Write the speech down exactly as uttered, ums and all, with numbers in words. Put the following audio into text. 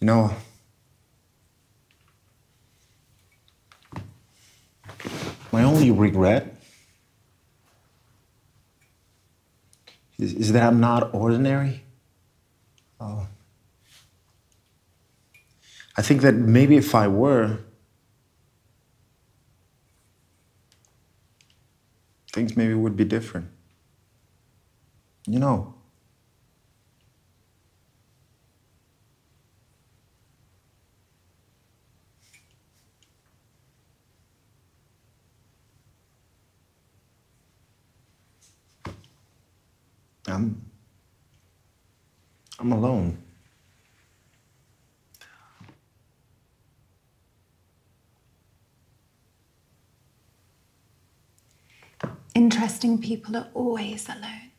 you know, my only regret is, is that I'm not ordinary. Uh, I think that maybe if I were, things maybe would be different. You know, I'm, I'm alone. Interesting people are always alone.